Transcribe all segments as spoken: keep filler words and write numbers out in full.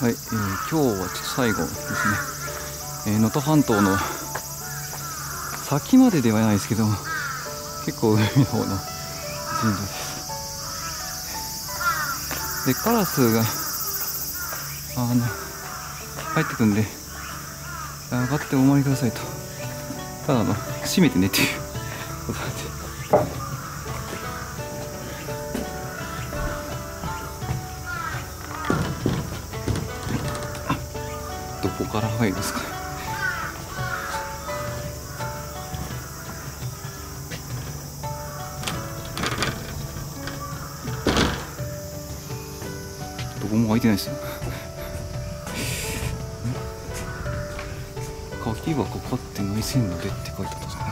はい、えー、今日はちょっと最後ですね、能登、えー、半島の先までではないですけど、結構海の方の神社です。で、カラスがあの入ってくんで、上がってお参りくださいと、ただあの閉めてねっていうことなんで。どこから入るんですかね。どこも開いてないですよ。鍵はかかってないせんのでって書いてあったじゃない。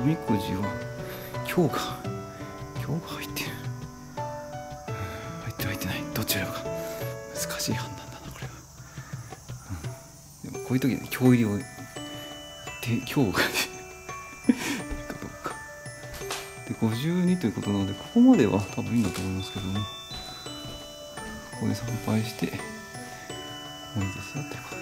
おみくじは今日か今日か入ってる入ってる入ってないどっち選ぶか難しい判断だなこれは、うん、でもこういう時に今日入りをで今日がどうかでごじゅうにということなのでここまでは多分いいんだと思いますけども、ここで参拝してもいいですよっていうこと。